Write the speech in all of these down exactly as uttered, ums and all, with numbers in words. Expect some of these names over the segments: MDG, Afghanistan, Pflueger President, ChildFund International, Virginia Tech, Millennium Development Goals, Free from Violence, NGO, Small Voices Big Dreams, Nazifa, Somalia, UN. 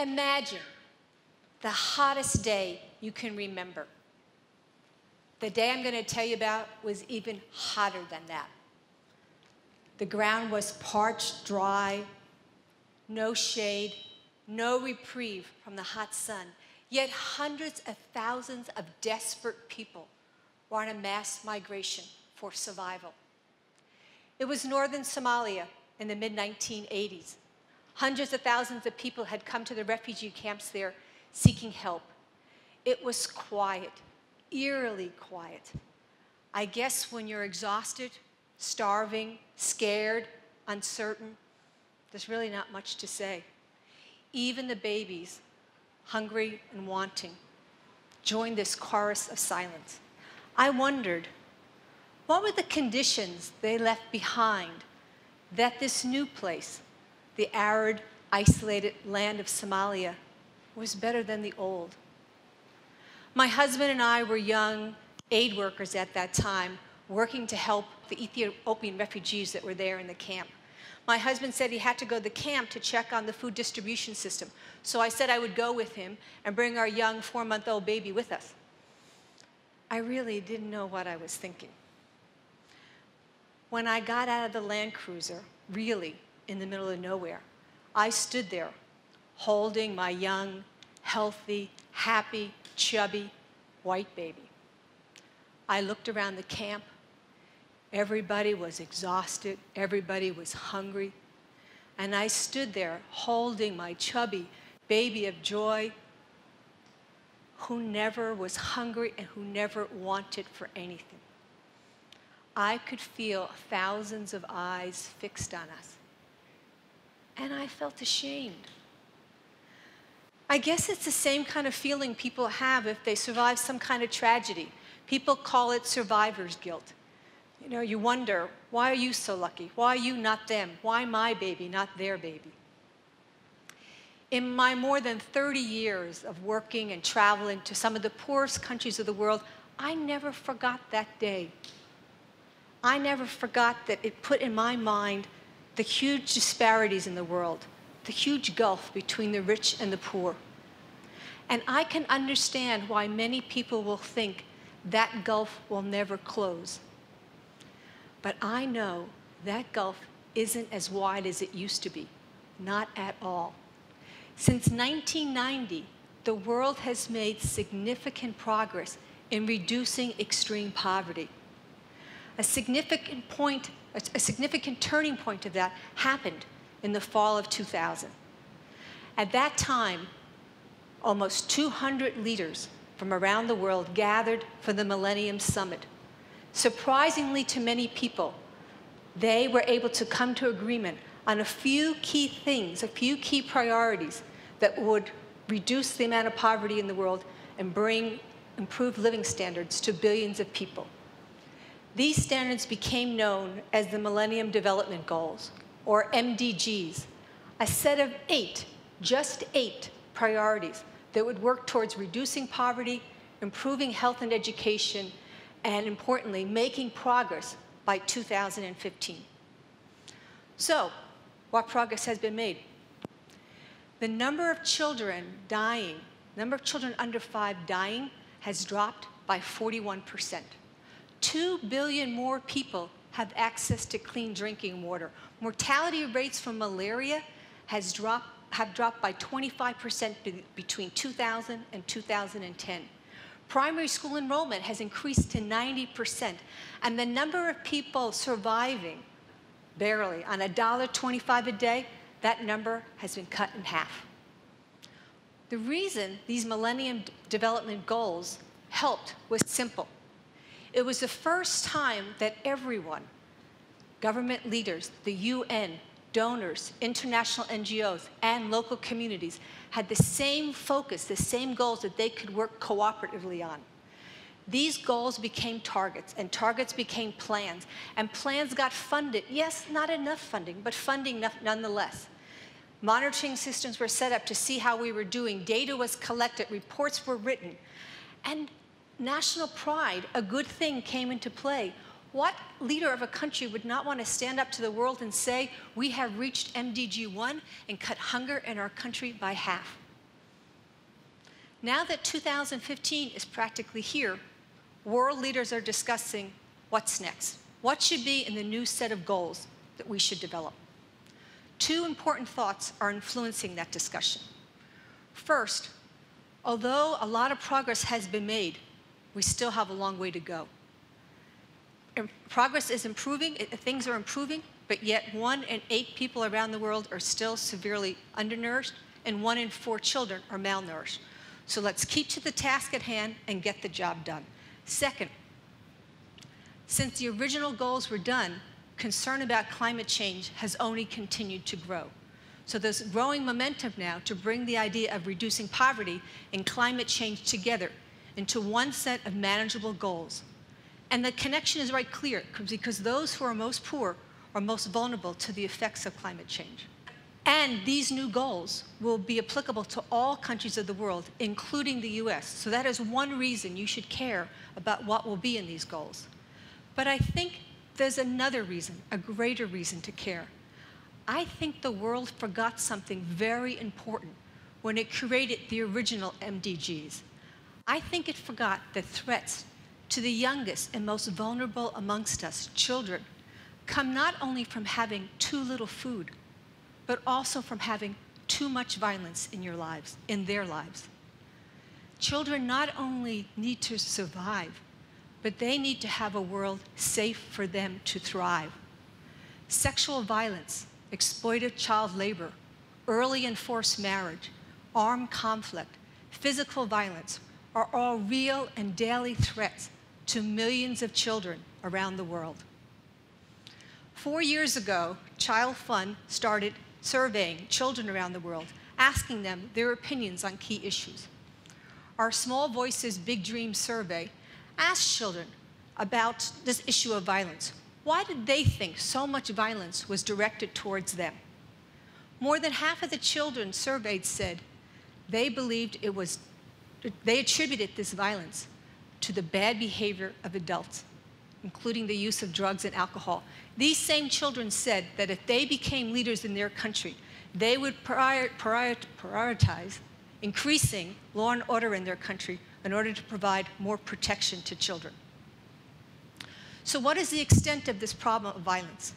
Imagine the hottest day you can remember. The day I'm going to tell you about was even hotter than that. The ground was parched dry, no shade, no reprieve from the hot sun. Yet hundreds of thousands of desperate people were on a mass migration for survival. It was northern Somalia in the mid nineteen eighties. Hundreds of thousands of people had come to the refugee camps there seeking help. It was quiet, eerily quiet. I guess when you're exhausted, starving, scared, uncertain, there's really not much to say. Even the babies, hungry and wanting, joined this chorus of silence. I wondered, what were the conditions they left behind that this new place, the arid, isolated land of Somalia, was better than the old? My husband and I were young aid workers at that time, working to help the Ethiopian refugees that were there in the camp. My husband said he had to go to the camp to check on the food distribution system. So I said I would go with him and bring our young four-month-old baby with us. I really didn't know what I was thinking. When I got out of the Land Cruiser, really in the middle of nowhere, I stood there holding my young, healthy, happy, chubby, white baby. I looked around the camp. Everybody was exhausted. Everybody was hungry. And I stood there holding my chubby baby of joy, who never was hungry and who never wanted for anything. I could feel thousands of eyes fixed on us. And I felt ashamed. I guess it's the same kind of feeling people have if they survive some kind of tragedy. People call it survivor's guilt. You know, you wonder, why are you so lucky? Why are you not them? Why my baby, not their baby? In my more than thirty years of working and traveling to some of the poorest countries of the world, I never forgot that day. I never forgot that it put in my mind the huge disparities in the world, the huge gulf between the rich and the poor. And I can understand why many people will think that gulf will never close. But I know that gulf isn't as wide as it used to be, not at all. Since nineteen ninety, the world has made significant progress in reducing extreme poverty. A significant point, a significant turning point of that happened in the fall of two thousand. At that time, almost two hundred leaders from around the world gathered for the Millennium Summit. Surprisingly to many people, they were able to come to agreement on a few key things, a few key priorities that would reduce the amount of poverty in the world and bring improved living standards to billions of people. These standards became known as the Millennium Development Goals, or M D Gs, a set of eight, just eight, priorities that would work towards reducing poverty, improving health and education, and importantly, making progress by two thousand fifteen. So, what progress has been made? The number of children dying, number of children under five dying, has dropped by forty-one percent. Two billion more people have access to clean drinking water. Mortality rates from malaria has dropped, have dropped by twenty-five percent between two thousand and two thousand ten. Primary school enrollment has increased to ninety percent, and the number of people surviving barely on a dollar twenty-five a day, that number has been cut in half. The reason these Millennium Development Goals helped was simple. It was the first time that everyone, government leaders, the U N, donors, international N G Os, and local communities had the same focus, the same goals that they could work cooperatively on. These goals became targets, and targets became plans, and plans got funded. Yes, not enough funding, but funding nonetheless. Monitoring systems were set up to see how we were doing. Data was collected, reports were written, and national pride, a good thing, came into play. What leader of a country would not want to stand up to the world and say, we have reached M D G one and cut hunger in our country by half? Now that two thousand fifteen is practically here, world leaders are discussing what's next. What should be in the new set of goals that we should develop? Two important thoughts are influencing that discussion. First, although a lot of progress has been made, we still have a long way to go. Progress is improving, things are improving, but yet one in eight people around the world are still severely undernourished, and one in four children are malnourished. So let's keep to the task at hand and get the job done. Second, since the original goals were done, concern about climate change has only continued to grow. So there's growing momentum now to bring the idea of reducing poverty and climate change together into one set of manageable goals. And the connection is right clear, because those who are most poor are most vulnerable to the effects of climate change. And these new goals will be applicable to all countries of the world, including the U S. So that is one reason you should care about what will be in these goals. But I think there's another reason, a greater reason to care. I think the world forgot something very important when it created the original M D Gs. I think it forgot the threats to the youngest and most vulnerable amongst us, children, come not only from having too little food, but also from having too much violence in your lives, in their lives. Children not only need to survive, but they need to have a world safe for them to thrive. Sexual violence, exploitive child labor, early and forced marriage, armed conflict, physical violence are all real and daily threats to millions of children around the world. Four years ago, ChildFund started surveying children around the world, asking them their opinions on key issues. Our Small Voices Big Dreams survey asked children about this issue of violence. Why did they think so much violence was directed towards them? More than half of the children surveyed said they believed it was, they attributed this violence to the bad behavior of adults, including the use of drugs and alcohol. These same children said that if they became leaders in their country, they would prior, prior, prioritize increasing law and order in their country in order to provide more protection to children. So what is the extent of this problem of violence?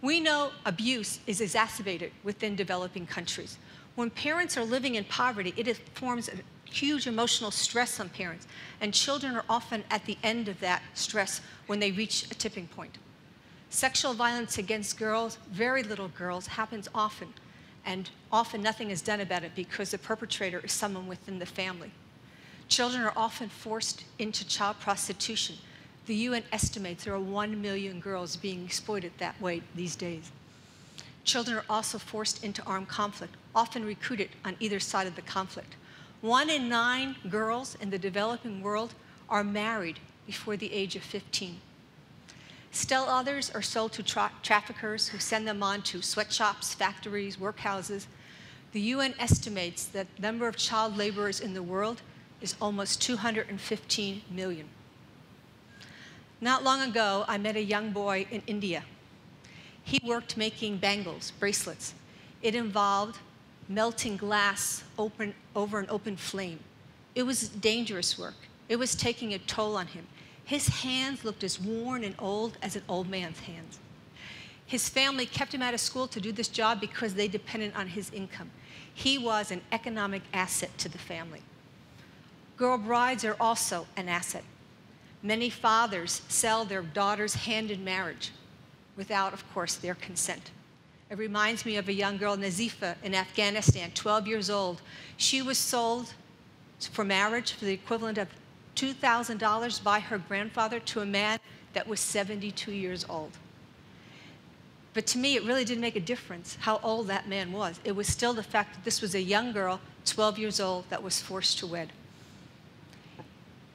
We know abuse is exacerbated within developing countries. When parents are living in poverty, it forms an huge emotional stress on parents, and children are often at the end of that stress when they reach a tipping point. Sexual violence against girls, very little girls, happens often, and often nothing is done about it because the perpetrator is someone within the family. Children are often forced into child prostitution. The U N estimates there are one million girls being exploited that way these days. Children are also forced into armed conflict, often recruited on either side of the conflict. One in nine girls in the developing world are married before the age of fifteen. Still others are sold to tra traffickers who send them on to sweatshops, factories, workhouses. The U N estimates that the number of child laborers in the world is almost two hundred fifteen million. Not long ago, I met a young boy in India. He worked making bangles, bracelets. It involved melting glass open, over an open flame. It was dangerous work. It was taking a toll on him. His hands looked as worn and old as an old man's hands. His family kept him out of school to do this job because they depended on his income. He was an economic asset to the family. Girl brides are also an asset. Many fathers sell their daughter's hand in marriage without, of course, their consent. It reminds me of a young girl, Nazifa, in Afghanistan, twelve years old. She was sold for marriage for the equivalent of two thousand dollars by her grandfather to a man that was seventy-two years old. But to me, it really didn't make a difference how old that man was. It was still the fact that this was a young girl, twelve years old, that was forced to wed.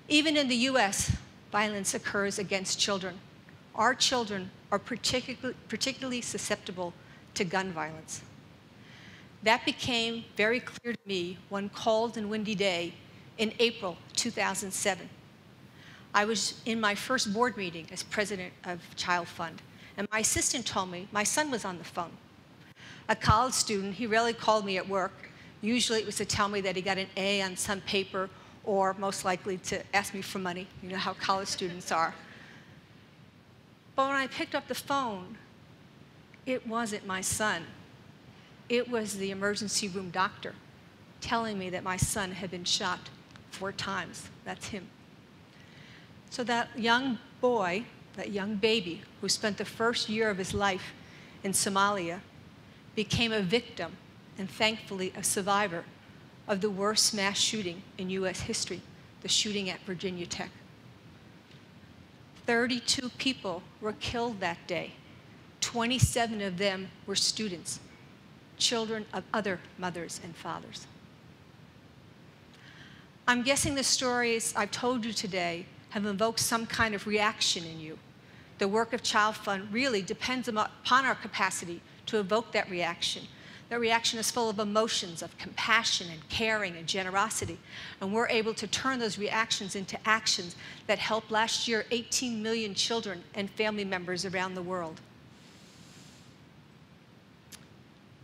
Even in the U S, violence occurs against children. Our children are particu- particularly susceptible to gun violence. That became very clear to me one cold and windy day in April two thousand seven. I was in my first board meeting as president of ChildFund, and my assistant told me my son was on the phone. A college student, he rarely called me at work, Usually it was to tell me that he got an A on some paper, or most likely to ask me for money. You know how college students are. But when I picked up the phone, it wasn't my son. It was the emergency room doctor telling me that my son had been shot four times. That's him. So that young boy, that young baby, who spent the first year of his life in Somalia, became a victim, and thankfully a survivor, of the worst mass shooting in U S history, the shooting at Virginia Tech. thirty-two people were killed that day. twenty-seven of them were students, children of other mothers and fathers. I'm guessing the stories I've told you today have invoked some kind of reaction in you. The work of ChildFund really depends upon our capacity to evoke that reaction. That reaction is full of emotions of compassion and caring and generosity. And we're able to turn those reactions into actions that helped last year eighteen million children and family members around the world.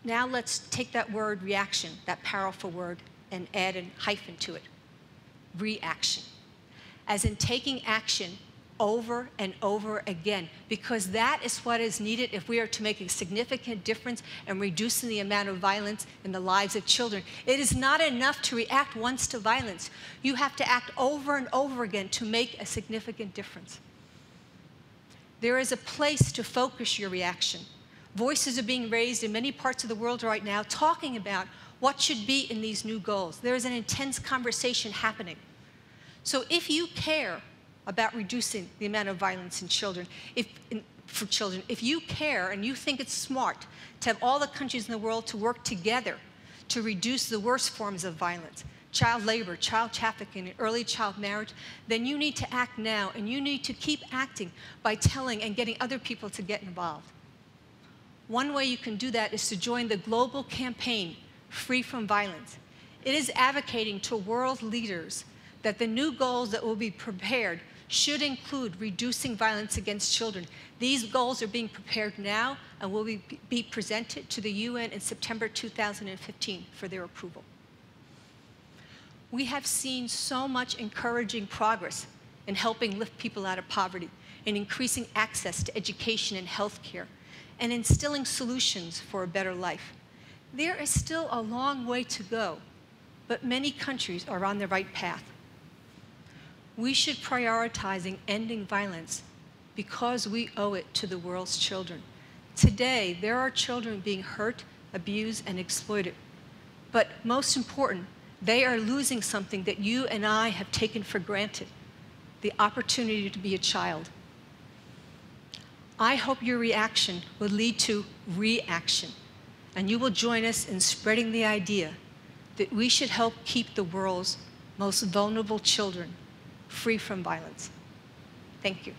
Now let's take that word reaction, that powerful word, and add a hyphen to it, reaction. As in taking action over and over again, because that is what is needed if we are to make a significant difference in reducing the amount of violence in the lives of children. It is not enough to react once to violence. You have to act over and over again to make a significant difference. There is a place to focus your reaction. Voices are being raised in many parts of the world right now talking about what should be in these new goals. There is an intense conversation happening. So if you care about reducing the amount of violence in children, if, in, for children, if you care and you think it's smart to have all the countries in the world to work together to reduce the worst forms of violence, child labor, child trafficking, and early child marriage, then you need to act now, and you need to keep acting by telling and getting other people to get involved. One way you can do that is to join the global campaign, Free from Violence. It is advocating to world leaders that the new goals that will be prepared should include reducing violence against children. These goals are being prepared now and will be presented to the U N in September two thousand fifteen for their approval. We have seen so much encouraging progress in helping lift people out of poverty, in increasing access to education and health care, and instilling solutions for a better life. There is still a long way to go, but many countries are on the right path. We should prioritize ending violence because we owe it to the world's children. Today, there are children being hurt, abused, and exploited. But most important, they are losing something that you and I have taken for granted, the opportunity to be a child. I hope your reaction will lead to reaction, and you will join us in spreading the idea that we should help keep the world's most vulnerable children free from violence. Thank you.